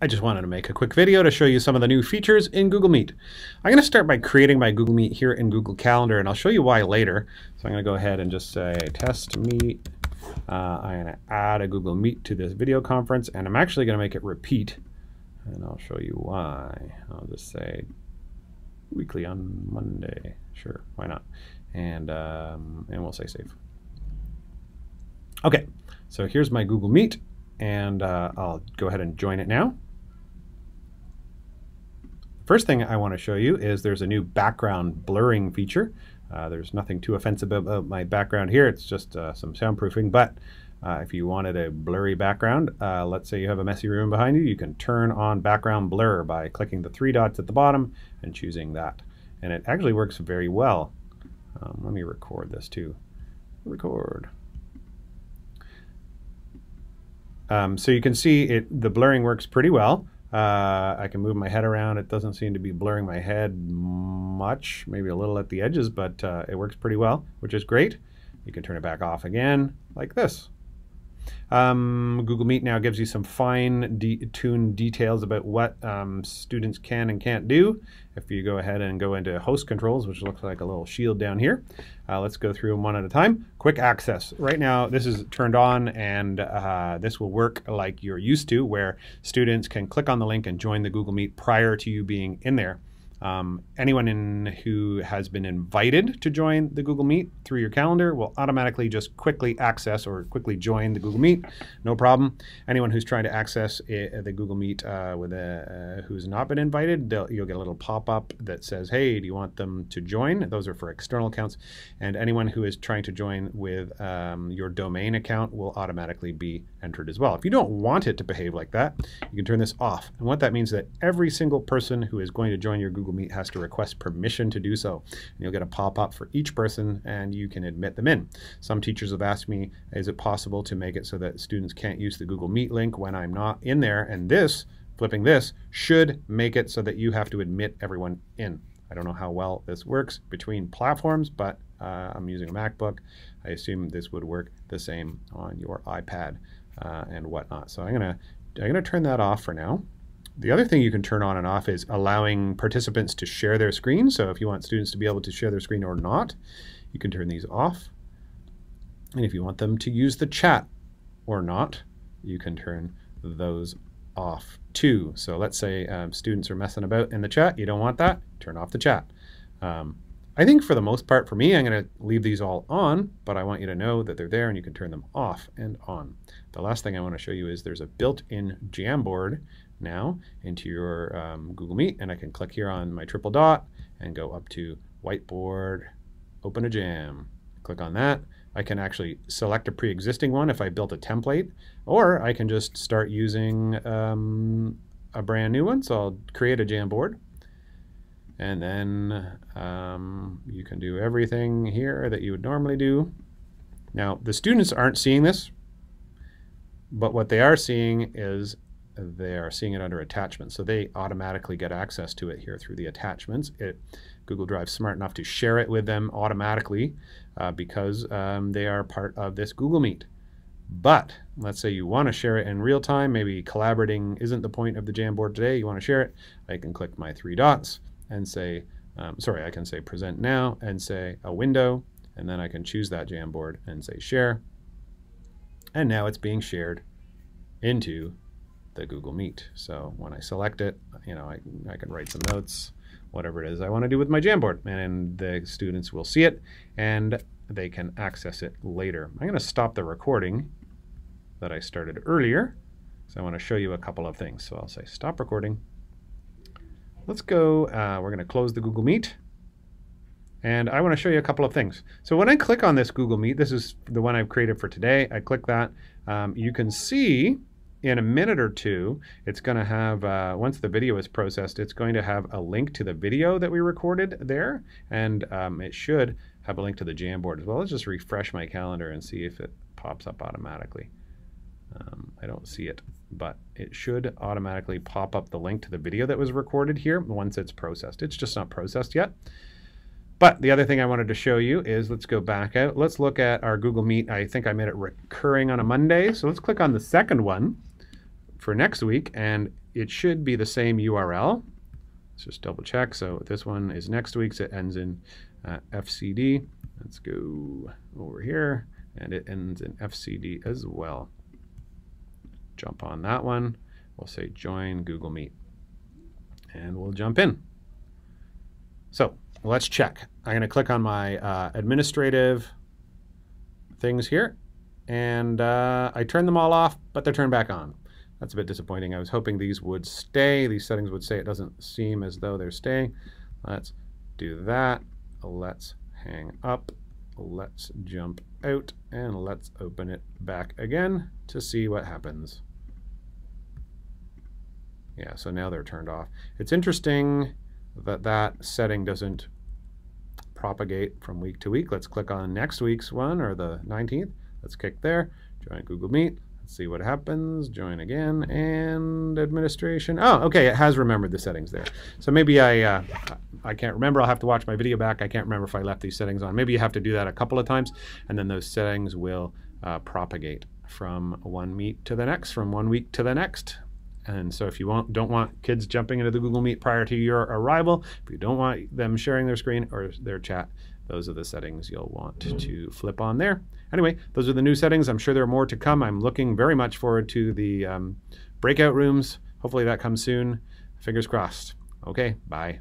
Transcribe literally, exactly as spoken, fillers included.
I just wanted to make a quick video to show you some of the new features in Google Meet. I'm going to start by creating my Google Meet here in Google Calendar, and I'll show you why later. So I'm going to go ahead and just say test meet. Uh, I'm going to add a Google Meet to this video conference, and I'm actually going to make it repeat, and I'll show you why. I'll just say weekly on Monday. Sure, why not? And, um, and we'll say save. Okay, so here's my Google Meet, and uh, I'll go ahead and join it now. First thing I want to show you is there's a new background blurring feature. Uh, there's nothing too offensive about my background here. It's just uh, some soundproofing. But uh, if you wanted a blurry background, uh, let's say you have a messy room behind you, you can turn on background blur by clicking the three dots at the bottom and choosing that. And it actually works very well. Um, let me record this too. Record. Um, so you can see it. The blurring works pretty well. Uh, I can move my head around. It doesn't seem to be blurring my head much, maybe a little at the edges, but uh, it works pretty well, which is great. You can turn it back off again like this. Um, Google Meet now gives you some fine-tuned details about what um, students can and can't do. If you go ahead and go into host controls, which looks like a little shield down here, uh, let's go through them one at a time. Quick access. Right now this is turned on, and uh, this will work like you're used to, where students can click on the link and join the Google Meet prior to you being in there. Um, anyone in who has been invited to join the Google Meet through your calendar will automatically just quickly access or quickly join the Google Meet, no problem. Anyone who's trying to access it, the Google Meet uh, with a, uh, who's not been invited, you'll get a little pop-up that says, hey, do you want them to join? Those are for external accounts. And anyone who is trying to join with um, your domain account will automatically be entered as well. If you don't want it to behave like that, you can turn this off. And what that means is that every single person who is going to join your Google Google Meet has to request permission to do so. And you'll get a pop-up for each person, and you can admit them in. Some teachers have asked me, is it possible to make it so that students can't use the Google Meet link when I'm not in there? And this, flipping this, should make it so that you have to admit everyone in. I don't know how well this works between platforms, but uh, I'm using a MacBook. I assume this would work the same on your iPad uh, and whatnot. So I'm gonna, I'm gonna turn that off for now. The other thing you can turn on and off is allowing participants to share their screen. So if you want students to be able to share their screen or not, you can turn these off. And if you want them to use the chat or not, you can turn those off too. So let's say um, students are messing about in the chat. You don't want that. Turn off the chat. Um, I think for the most part, for me, I'm going to leave these all on, but I want you to know that they're there and you can turn them off and on. The last thing I want to show you is there's a built-in Jamboard now into your um, Google Meet, and I can click here on my triple dot and go up to whiteboard, open a jam, click on that. I can actually select a pre-existing one if I built a template, or I can just start using um, a brand new one. So I'll create a Jamboard. And then um, you can do everything here that you would normally do. Now, the students aren't seeing this, but what they are seeing is they are seeing it under attachments. So they automatically get access to it here through the attachments. It, Google Drive's smart enough to share it with them automatically uh, because um, they are part of this Google Meet. But let's say you want to share it in real time. Maybe collaborating isn't the point of the Jamboard today. You want to share it. I can click my three dots and say, um, sorry, I can say present now and say a window, and then I can choose that Jamboard and say share. And now it's being shared into the Google Meet. So when I select it, you know, I, I can write some notes, whatever it is I want to do with my Jamboard, and the students will see it and they can access it later. I'm going to stop the recording that I started earlier because I want to show you a couple of things. So I'll say stop recording. Let's go, uh, we're going to close the Google Meet, and I want to show you a couple of things. So when I click on this Google Meet, this is the one I've created for today, I click that, um, you can see in a minute or two, it's going to have, uh, once the video is processed, it's going to have a link to the video that we recorded there, and um, it should have a link to the Jamboard as well. Let's just refresh my calendar and see if it pops up automatically. Um, I don't see it, but it should automatically pop up the link to the video that was recorded here once it's processed. It's just not processed yet. But the other thing I wanted to show you is, let's go back out. Let's look at our Google Meet. I think I made it recurring on a Monday. So let's click on the second one for next week, and it should be the same U R L. Let's just double check. So this one is next week's. It ends in uh, F C D. Let's go over here, and it ends in F C D as well. Jump on that one. We'll say join Google Meet, and we'll jump in. So let's check. I'm going to click on my uh, administrative things here, and uh, I turned them all off, but they're turned back on. That's a bit disappointing. I was hoping these would stay. These settings would stay. It doesn't seem as though they're staying. Let's do that. Let's hang up. Let's jump out, and let's open it back again to see what happens. Yeah, so now they're turned off. It's interesting that that setting doesn't propagate from week to week. Let's click on next week's one, or the nineteenth. Let's click there. Join Google Meet. Let's see what happens. Join again, and administration. Oh, okay, it has remembered the settings there. So maybe I, uh, I can't remember. I'll have to watch my video back. I can't remember if I left these settings on. Maybe you have to do that a couple of times, and then those settings will uh, propagate from one meet to the next, from one week to the next. And so if you want, don't want kids jumping into the Google Meet prior to your arrival, if you don't want them sharing their screen or their chat, those are the settings you'll want mm-hmm. to flip on there. Anyway, those are the new settings. I'm sure there are more to come. I'm looking very much forward to the um, breakout rooms. Hopefully that comes soon. Fingers crossed. Okay, bye.